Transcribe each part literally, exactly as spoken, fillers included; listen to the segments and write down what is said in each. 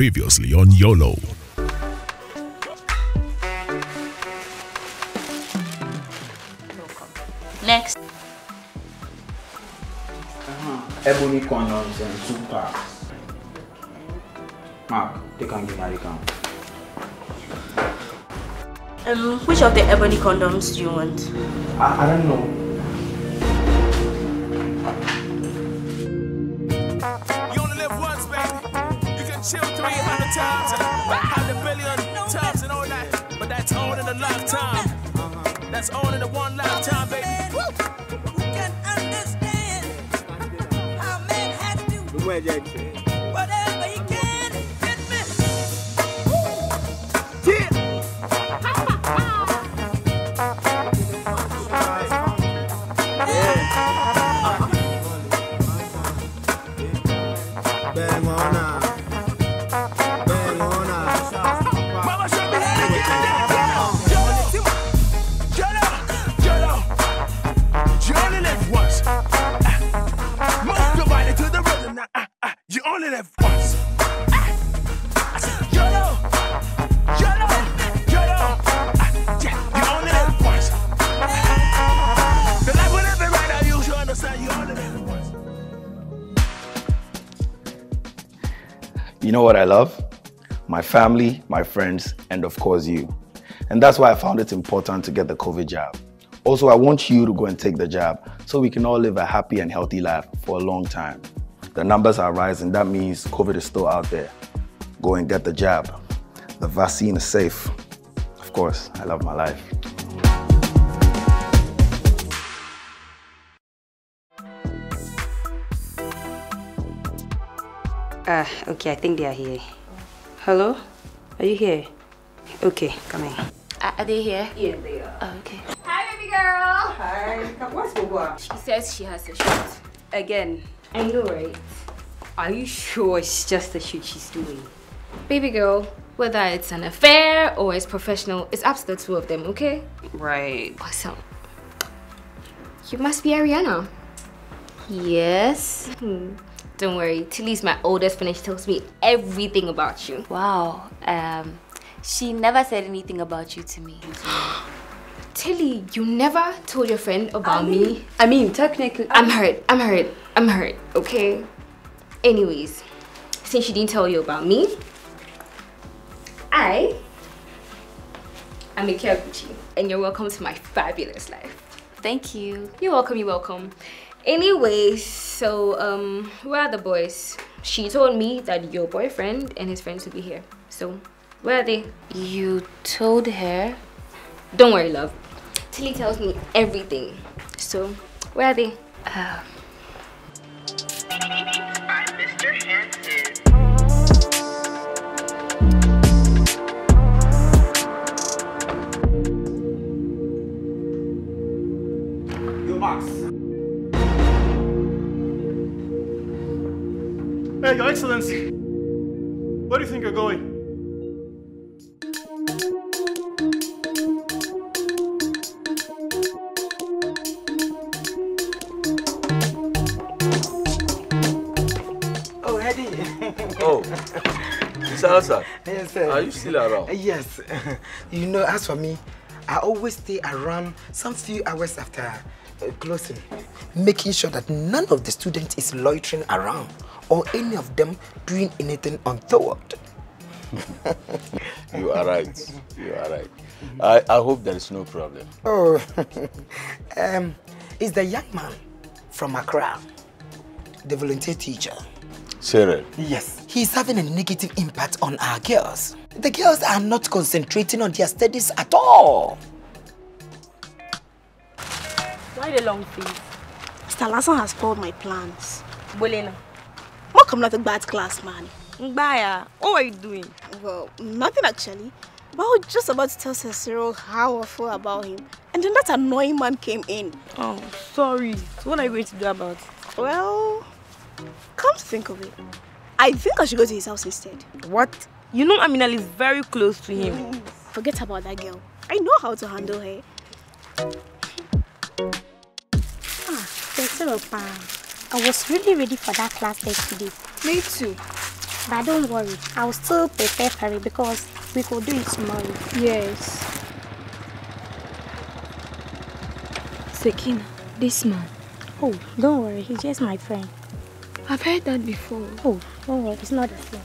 Previously on YOLO. Next. Ebony condoms and two packs. Mark, they can give me a Um, Which of the ebony condoms do you want? I, I don't know. Chill three hundred times and one hundred billion times and all that. But that's all in a lifetime. Uh-huh. That's all in a one lifetime, baby. Who can understand how man has to do whatever he can? Get me. Yeah. Bang on up. You know what I love? My family, my friends, and of course you. And that's why I found it important to get the COVID jab. Also, I want you to go and take the jab so we can all live a happy and healthy life for a long time. The numbers are rising. That means COVID is still out there. Go and get the jab. The vaccine is safe. Of course, I love my life. Uh, okay, I think they are here. Hello? Are you here? Okay, come in. Uh, are they here? Yeah, they are. Oh, okay. Hi, baby girl! Hi. What's the work? She says she has a shoot. Again. I know, right? Are you sure it's just the shoot she's doing? Baby girl, whether it's an affair or it's professional, it's up to the two of them, okay? Right. Awesome. You must be Ariana. Yes. Hmm. Don't worry, Tilly's my oldest friend and she tells me everything about you. Wow, um, she never said anything about you to me. Tilly, you never told your friend about I mean, me? I mean, technically... I'm hurt, I'm hurt, I'm hurt, okay? Anyways, since she didn't tell you about me, I am a Agoshi and you're welcome to my fabulous life. Thank you. You're welcome, you're welcome. Anyway, so um, where are the boys? She told me that your boyfriend and his friends would be here. So, where are they? You told her? Don't worry, love. Tilly tells me everything. So, where are they? Uh... I'm Mister Hanson. Hey, Your Excellency, where do you think you're going? Oh, Eddie. Oh, Mister Hassan, yes, sir. Are you still around? Yes. You know, as for me, I always stay around some few hours after uh, closing, making sure that none of the students is loitering around. Or any of them doing anything untoward. You are right. You are right. I, I hope there is no problem. Oh, um, it's the young man from Accra, the volunteer teacher. Cyril. Yes. He's having a negative impact on our girls. The girls are not concentrating on their studies at all. Why the long face? Mister Nelson has spoiled my plans. Bolena. Malcolm, not a bad class, man. Mbaya, what are you doing? Well, nothing actually. But I was just about to tell Cyril how awful about him. And then that annoying man came in. Oh, sorry. So what are you going to do about it? Well, come to think of it, I think I should go to his house instead. What? You know Amina is very close to him. Mm, forget about that girl. I know how to handle her. Ah, Cyril, I was really ready for that class yesterday. Me too. But don't worry, I'll still prepare curry because we could do it tomorrow. Yes. Sekina, this man. Oh, don't worry, he's just my friend. I've heard that before. Oh, don't worry, it's not the same.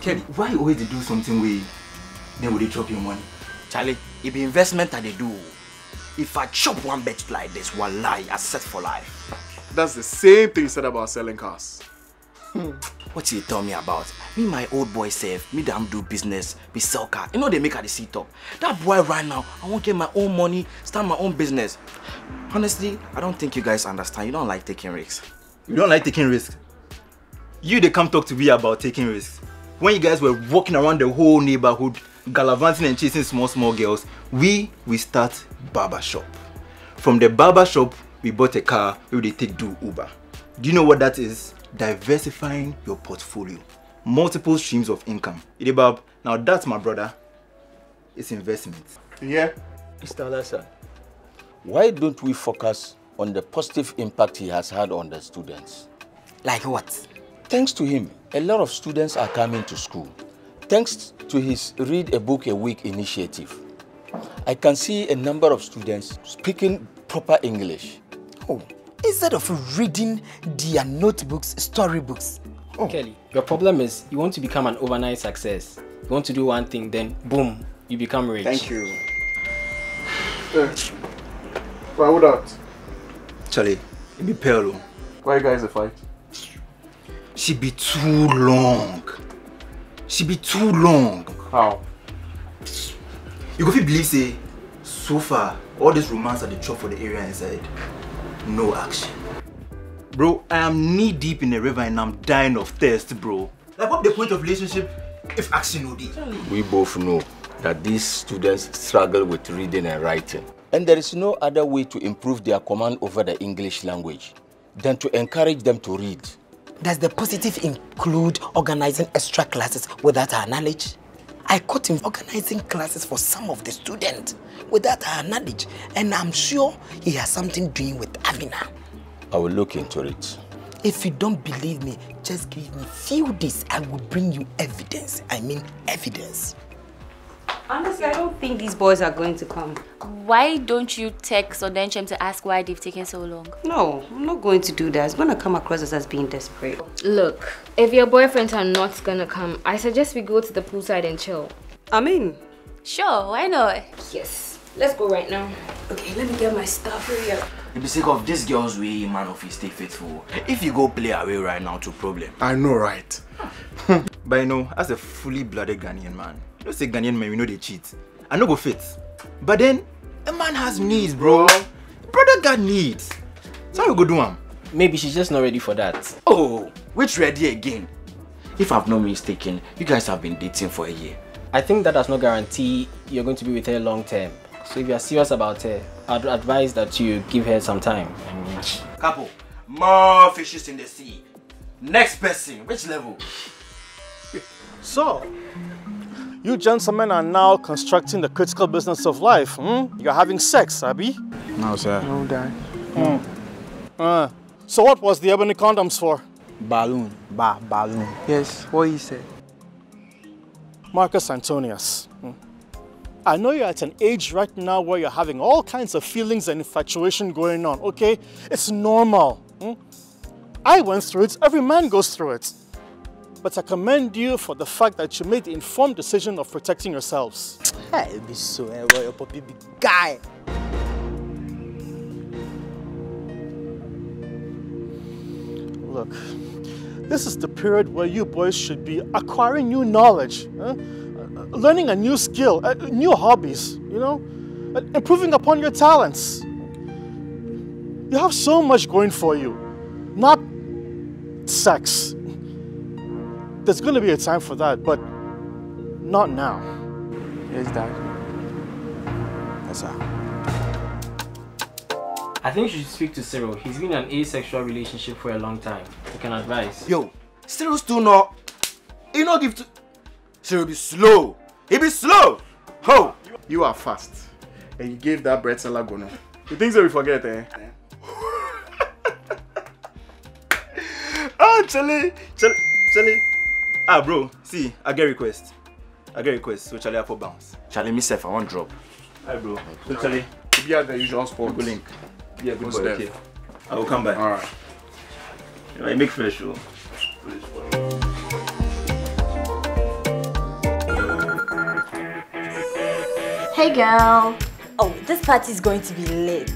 Kelly, why always they do something way, then will they chop your money? Charlie, it be investment that they do. If I chop one bet like this, one lie, I set for life. That's the same thing you said about selling cars. Hmm. What did you tell me about? Me, my old boy safe, me damn do business, me sell car. You know they make her the seat up. That boy right now, I want to get my own money, start my own business. Honestly, I don't think you guys understand. You don't like taking risks. You don't like taking risks? You, they come talk to me about taking risks. When you guys were walking around the whole neighborhood, gallivanting and chasing small, small girls, we, we start barber shop. From the barber shop, we bought a car where they take do Uber. Do you know what that is? Diversifying your portfolio. Multiple streams of income. Idibab, now that's my brother. It's investment. Yeah. Mister Alasa, why don't we focus on the positive impact he has had on the students? Like what? Thanks to him, a lot of students are coming to school. Thanks to his Read a Book a Week initiative, I can see a number of students speaking proper English. Oh, instead of reading their notebooks, storybooks. Oh. Kelly, your problem is you want to become an overnight success. You want to do one thing, then boom, you become rich. Thank you. Why would that? Charlie, it be peril. Why you guys a fight? She be too long. She be too long. How? You go fit believe say, so far, all this romance at the chop for the area inside. No action. Bro, I am knee deep in the river and I'm dying of thirst, bro. Like what the point of relationship if action no dey? We both know that these students struggle with reading and writing. And there is no other way to improve their command over the English language than to encourage them to read. Does the positive include organizing extra classes without our knowledge? I caught him organizing classes for some of the students without our knowledge, and I'm sure he has something doing with Amina. I will look into it. If you don't believe me, just give me a few days. I will bring you evidence. I mean evidence. Honestly, I don't think these boys are going to come. Why don't you text Odenkyem to ask why they've taken so long? No, I'm not going to do that. It's going to come across as us being desperate. Look, if your boyfriends are not going to come, I suggest we go to the poolside and chill. I mean. Sure, why not? Yes. Let's go right now. Okay, let me get my stuff ready. For the sake of this girl's way, man of you, stay faithful. If you go play away right now, to problem. I know, right? Huh. But you know, as a fully blooded Ghanaian man, you don't say Ghanaian man, we know they cheat. I no go fit. But then, a man has needs, bro. Brother got needs. So how you go do him? Maybe she's just not ready for that. Oh, which ready again? If I've not mistaken, you guys have been dating for a year. I think that does not guarantee you're going to be with her long term. So if you're serious about her, I'd advise that you give her some time. Couple, more fishes in the sea. Next person, which level? So, you gentlemen are now constructing the critical business of life, hmm? You're having sex, Abi? No, sir. No, Dad. Mm. Uh, so what was the ebony condoms for? Balloon. Ba, balloon. Yes, what he said. Marcus Antonius, hmm? I know you're at an age right now where you're having all kinds of feelings and infatuation going on, okay? It's normal. Hmm? I went through it, every man goes through it. But I commend you for the fact that you made the informed decision of protecting yourselves. Hey, be so royal puppy guy. Look, this is the period where you boys should be acquiring new knowledge, eh? Learning a new skill, uh, new hobbies, you know, improving upon your talents. You have so much going for you, not sex. There's going to be a time for that, but not now. Yes, Dad. Yes, sir. I think you should speak to Cyril. He's been in an asexual relationship for a long time. You can advise. Yo, Cyril's too not. He not give to. Cyril be slow. He be slow. Ho! You are fast. And you gave that bread salad gono. You think so we forget, eh? Oh, Charlie! Charlie! Charlie! Ah, bro. See, I get request. I get request. So, Charlie, I for bounce. Charlie, myself, I want drop. Hi, bro. So, Charlie, you be at the usual spot. Go link. Yeah, good boy. Okay. I will come back. Alright. You know, make fresh, bro. Hey girl! Oh, this party is going to be lit.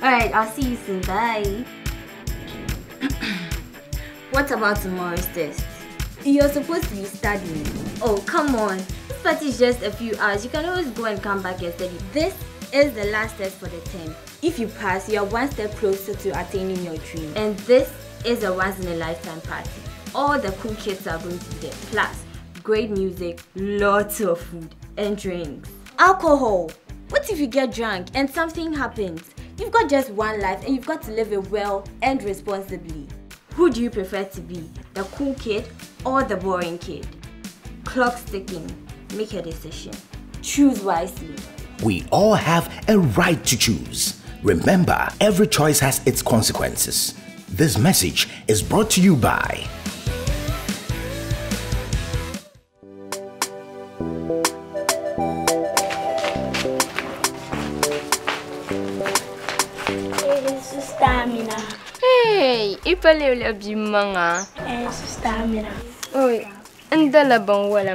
Alright, I'll see you soon. Bye. What about tomorrow's test? You're supposed to be studying. Oh, come on. This party is just a few hours. You can always go and come back and study. This is the last test for the term. If you pass, you're one step closer to attaining your dream. And this is a once-in-a-lifetime party. All the cool kids are going to be there. Plus, great music, lots of food and drinks. Alcohol! What if you get drunk and something happens? You've got just one life and you've got to live it well and responsibly. Who do you prefer to be? The cool kid or the boring kid? Clock ticking. Make a decision. Choose wisely. We all have a right to choose. Remember, every choice has its consequences. This message is brought to you by Ma, I'm going to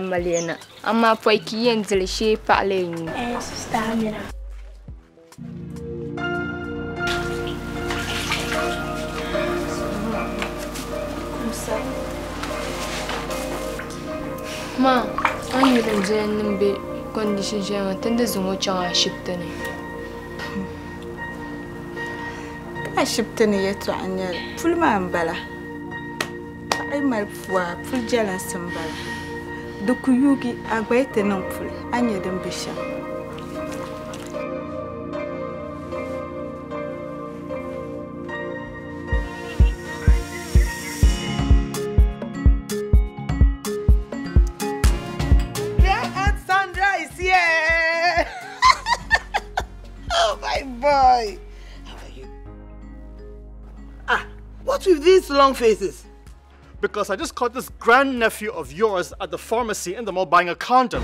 be conditioned to ship the I ship the yet to Anya, full man bella. I might for full jealous and bella. The Kuyugi are great and hopeful, and you don't be sure. With these long faces? Because I just caught this grandnephew of yours at the pharmacy in the mall buying a condom.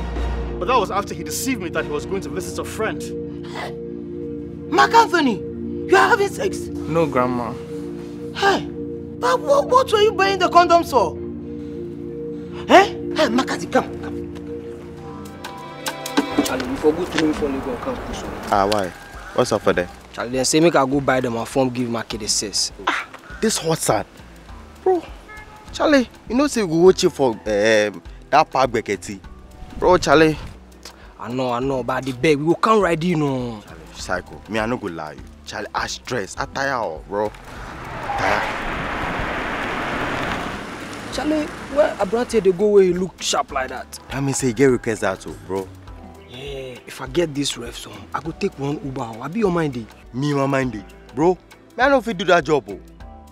But that was after he deceived me that he was going to visit a friend. Hey, Mark Anthony, you are having sex? No, Grandma. Hey, but what, what were you buying the condoms for? Hey, hey, Makazi, come, come. Charlie, you forgot to me for legal come. Ah, why? What's up for that? Charlie, they say make I go buy them and form give Marky the says. Ah. This hot sand, bro. Charlie, you know say we go watch you for um, that park Beketi, bro. Charlie, I know, I know, but the beg we go come right you know. Charlie, psycho. Me, I no go lie you. Charlie, I stress, I tire, bro. Tire. Charlie, where Abrante they go where he look sharp like that? That means he get request that too, bro. Yeah, if I get this ref song, I go take one Uber. I be your mindy. Me, my mindy, bro. Me, I no fit do that job, bro.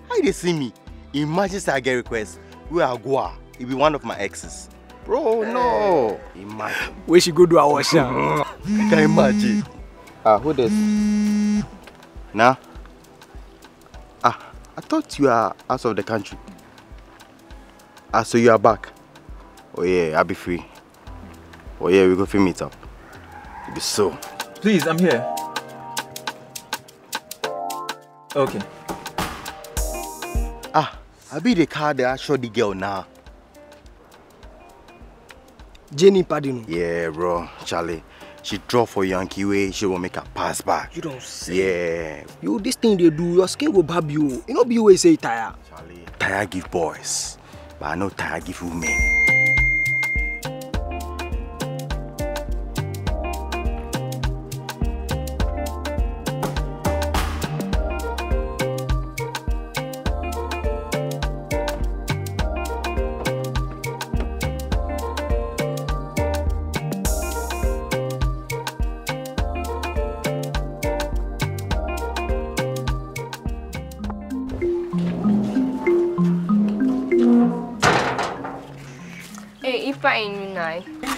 How they see me? Imagine I get requests. We are Goa. It be one of my exes. Bro, no. Imagine. Where she go do our wash? Can imagine. Ah, who this? Nah. Ah, I thought you are out of the country. Ah, so you are back. Oh yeah, I'll be free. Oh yeah, we go for meet up. It be so. Please, I'm here. Okay. Ah, I be the car that I showed the girl now. Jenny Padino. Yeah, bro, Charlie. She drove for Yankee way, she will make her pass back. You don't say. Yeah. You this thing they do, your skin will bab you. You know be way say tire. Charlie. Tire give boys. But I know tire give women.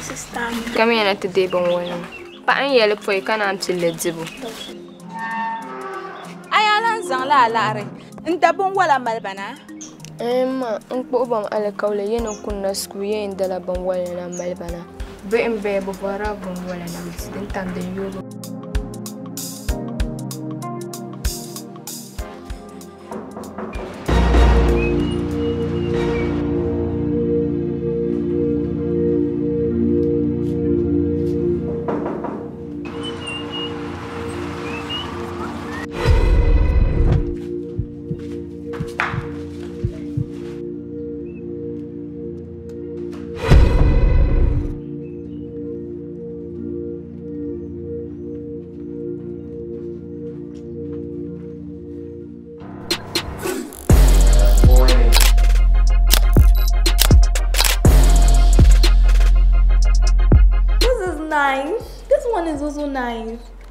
sister. Come here today, but one. But I'm yelling for you. Can't until the table. I am Zanla Larry. And that one was a Malbana. Emma, Uncle Obam Alakaula, you know, couldn't school in the Laban Wall and Malbana. Be in bed before I go and I'm sitting down the Euro.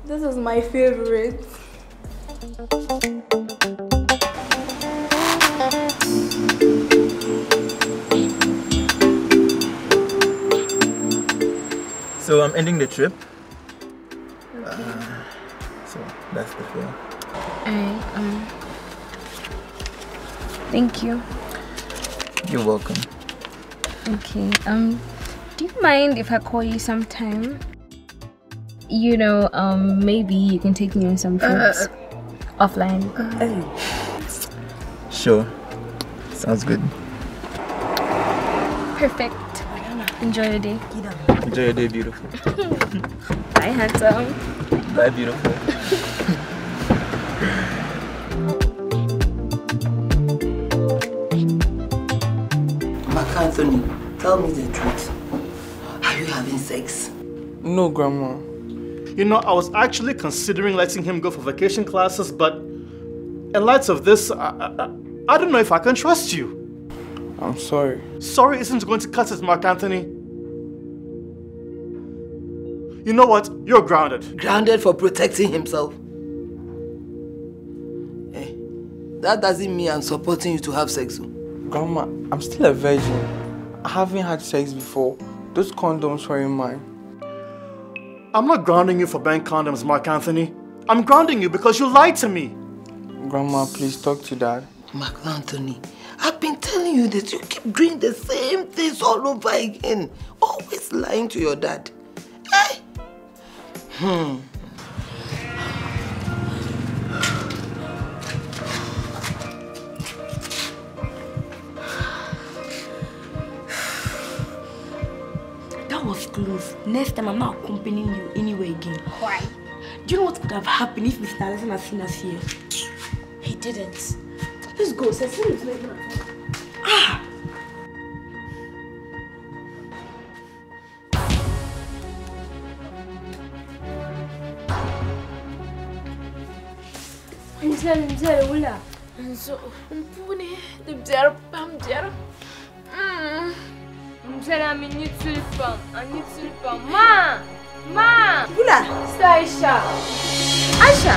This is my favorite. So I'm ending the trip. Okay. Uh, so that's the fare. Hey, um, thank you. You're welcome. Okay. Um, do you mind if I call you sometime? You know, um, maybe you can take me on some trips uh, uh, offline. Uh, sure. Sounds good. Perfect. Enjoy your day. Enjoy your day, beautiful. Bye, handsome. Bye, beautiful. Mark Anthony, tell me the truth. Are you having sex? No, Grandma. You know, I was actually considering letting him go for vacation classes, but in light of this, I, I, I don't know if I can trust you. I'm sorry. Sorry isn't going to cut it, Mark Anthony. You know what? You're grounded. Grounded for protecting himself. Hey, that doesn't mean I'm supporting you to have sex. Grandma, I'm still a virgin. I haven't had sex before. Those condoms were in mine. I'm not grounding you for buying condoms, Mark Anthony. I'm grounding you because you lied to me. Grandma, please talk to Dad. Mark Anthony, I've been telling you that you keep doing the same things all over again. Always lying to your dad. Eh? Hmm. Close. Next time I'm not accompanying you anywhere again. Why? Do you know what could have happened if Mister Nelson had seen us here? He didn't. Please go, sir. Ah! I'm sorry, I'm sorry, Ola. I'm sorry. I'm sorry. I'm sorry. I need sulfur. I need sulfur. Ma! Ma! Bula! Sister Aisha! Aisha!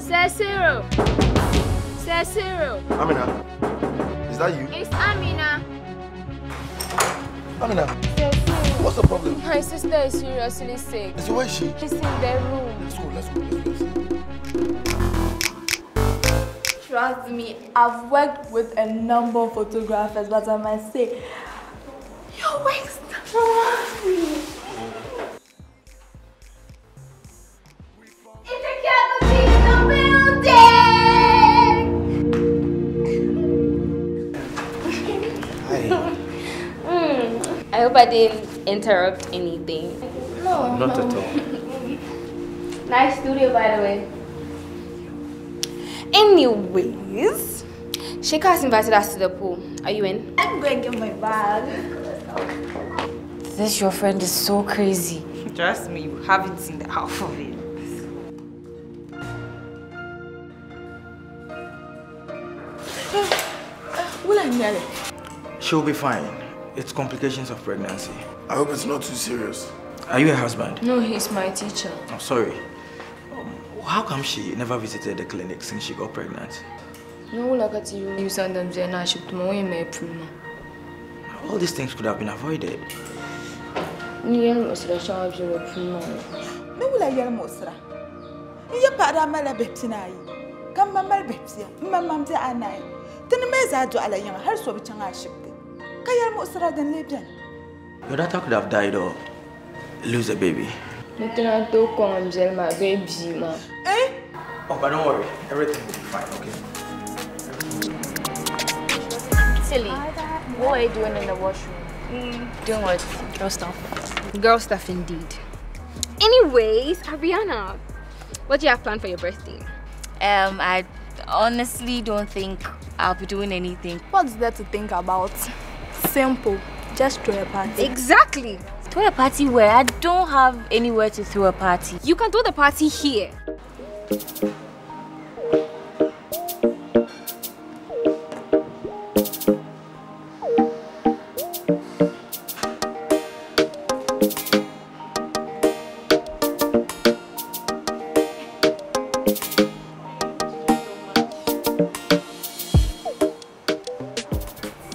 Sir Cyril! Sir Cyril! Amina! Is that you? It's Amina! Amina! Sir Cyril! What's the problem? My sister is seriously sick. So where is she? She's in their room. Let's go, let's go, let's go. Trust me, I've worked with a number of photographers, but I must say, your work's not mm. I hope I didn't interrupt anything. No, not no. at all. Nice studio, by the way. Anyways, Sheikha has invited us to the pool. Are you in? I'm going to get my bag. This your friend is so crazy. Trust me, you haven't seen the half of it. Will I marry? She'll be fine. It's complications of pregnancy. I hope it's not too serious. Are you her husband? No, he's my teacher. I'm sorry. How come she never visited the clinic since she got pregnant? All these things could have been avoided. Your daughter could have died or lose a baby. Eh? Oh, but don't worry. Everything will be fine, okay? Tilly, what are you doing in the washroom? Mm. Doing what? Girl stuff. Girl stuff indeed. Anyways, Ariana, what do you have planned for your birthday? Um, I honestly don't think I'll be doing anything. What's there to think about? Simple. Just throw a party. Exactly. Throw a party where? I don't have anywhere to throw a party. You can throw the party here.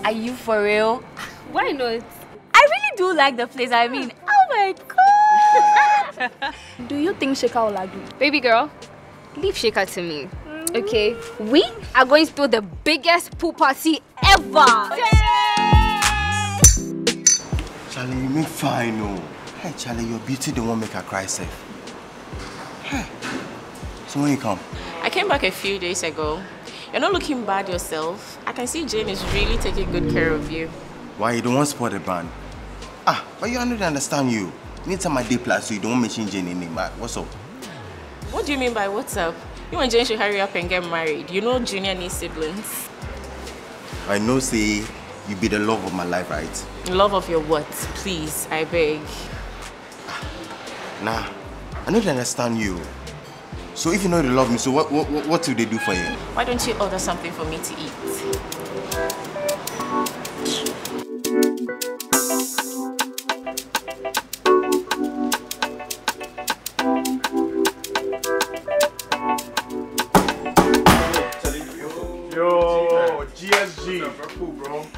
Are you for real? Why not? I really do like the place. I mean, oh my god! Do you think Sheikha will agree? Baby girl, leave Sheikha to me. Mm. Okay? We are going to throw the biggest pool party ever! Charlie, you make fine, no? Hey, Charlie, your beauty don't make her cry safe. Hey. So when you come? I came back a few days ago. You're not looking bad yourself. I can see Jane is really taking good care of you. Why you don't want to support the brand? Ah, but you don't understand you. Anytime I day plus, so you don't mention Jenny name. What's up? What do you mean by what's up? You and Jane should hurry up and get married. You know Junior needs siblings. I know, say, you be the love of my life, right? Love of your what? Please, I beg. Nah, I don't understand you. So if you know they love me, so what, what, what do they do for you? Why don't you order something for me to eat?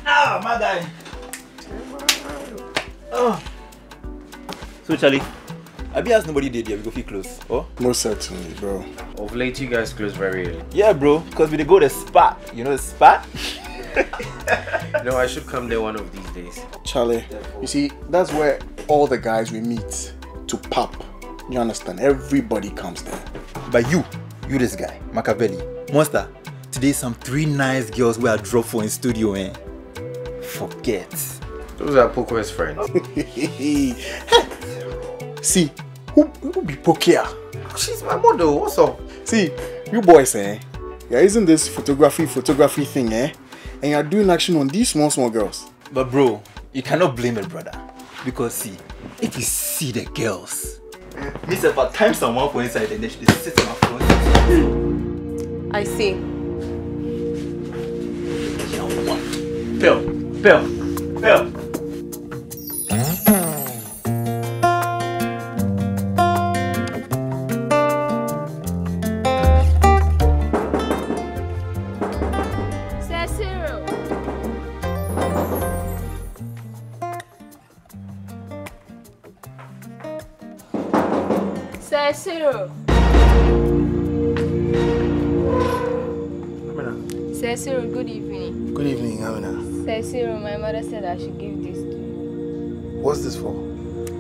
Ah, my guy. Oh. So Charlie, have you asked nobody did you go feel close? Oh? No, certainly, bro. Of late, you guys close very early. Yeah, bro, because we go to the spa. You know the spa? No, I should come there one of these days. Charlie, you see, that's where all the guys we meet to pop. You understand? Everybody comes there. But you, you this guy, Machiavelli, monster. Today, some three nice girls were dropped for in studio, eh? Forget. Those are Poco's friends. See, who, who be Pokia? She's my model, what's up? See, you boys, eh? You're using this photography, photography thing, eh? And you're doing action on these small, small girls. But bro, you cannot blame it, brother. Because see, if you see the girls, miss about time someone for inside and they should sit on my phone. I see. Bill, Bill, Bill. Sir Cyril. Sir Cyril. Amina. Sir Cyril, good evening. Good evening, Amina. Sir Cyril, my mother said I should give this to you. What's this for?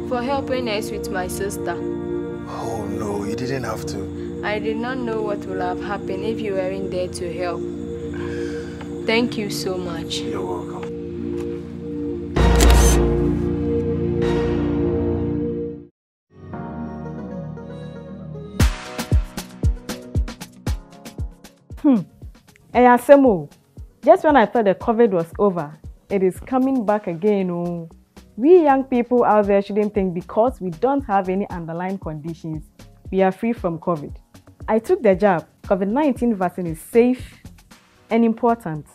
For helping us with my sister. Oh no, you didn't have to. I did not know what would have happened if you weren't there to help. Thank you so much. You're welcome. Hmm. Hey, Asemo. Just when I thought the COVID was over, it is coming back again. Oh. We young people out there shouldn't think because we don't have any underlying conditions, we are free from COVID. I took the jab. COVID nineteen vaccine is safe and important.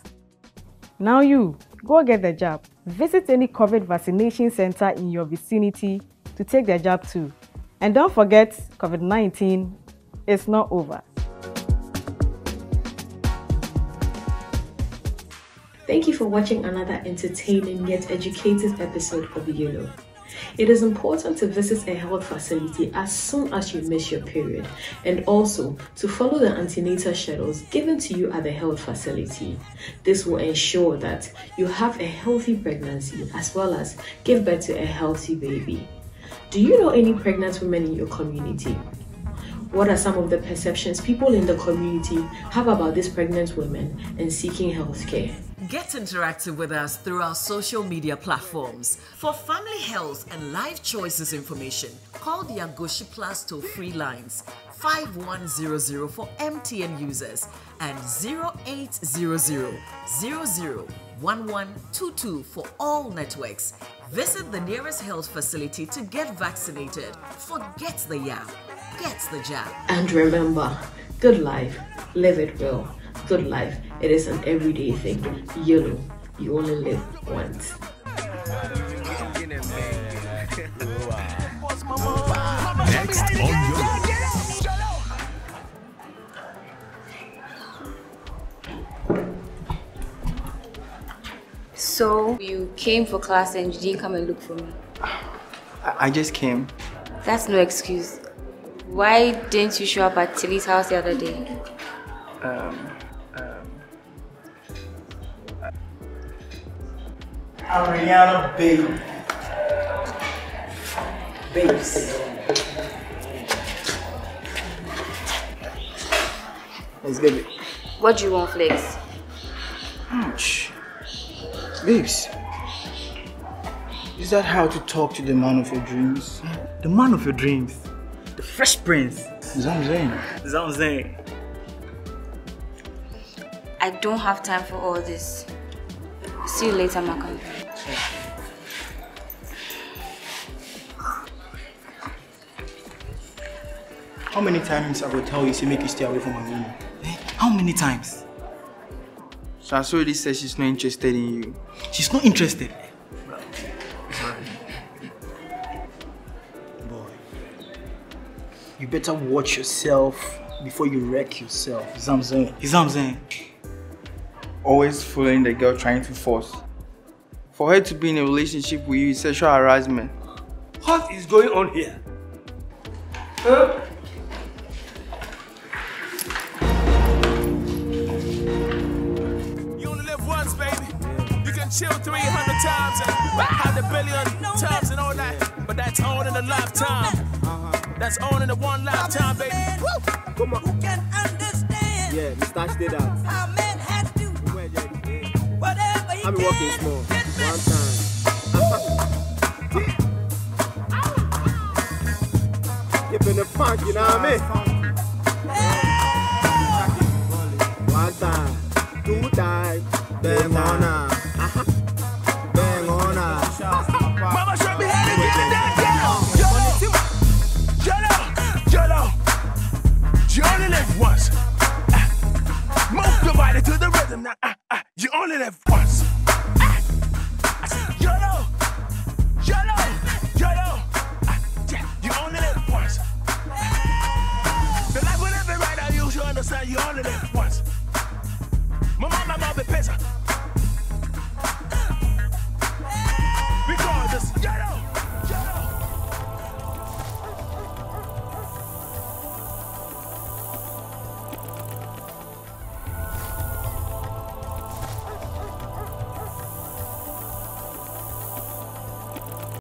Now you, go get the jab. Visit any COVID vaccination center in your vicinity to take the jab too. And don't forget, COVID nineteen is not over. Thank you for watching another entertaining yet educative episode of YOLO. It is important to visit a health facility as soon as you miss your period, and also to follow the antenatal schedules given to you at the health facility. This will ensure that you have a healthy pregnancy as well as give birth to a healthy baby. Do you know any pregnant women in your community? What are some of the perceptions people in the community have about these pregnant women and seeking healthcare? Get interactive with us through our social media platforms. For family health and life choices information, call the Agoshi Plasto free lines five one zero zero for M T N users and zero eight zero zero zero zero one one two two for all networks. Visit the nearest health facility to get vaccinated. Forget the yap. Gets the job. And remember, good life, live it well. Good life, it is an everyday thing. YOLO, you only live once. Next on YOLO. So you came for class and you didn't come and look for me? I just came. That's no excuse. Why didn't you show up at Tilly's house the other day? Um, um... Ariana, babe. Babes. Let's get it. What do you want, Flex? Ouch. Babes. Is that how to talk to the man of your dreams? The man of your dreams? The Fresh Prince. Zanzinga. Zanzinga. I don't have time for all this. See you later, Malcolm. How many times I will tell you to make you stay away from Amina? Hey, how many times? She already said she's not interested in you. She's not interested. You better watch yourself before you wreck yourself. Is what I'm saying. Is what I'm saying. Always following the girl trying to force. For her to be in a relationship with you is sexual harassment. What is going on here? Huh? You only live once, baby. You can chill three hundred times and have the billion times and all that. But that's all in a lifetime. That's all in the one lifetime, baby. Woo! Come on. Who can understand? Yeah, we started it out. Our man has to. Whatever he can. I've been walking small. One time. You've been a punk, you know what I mean? One time. Two times. Then one time.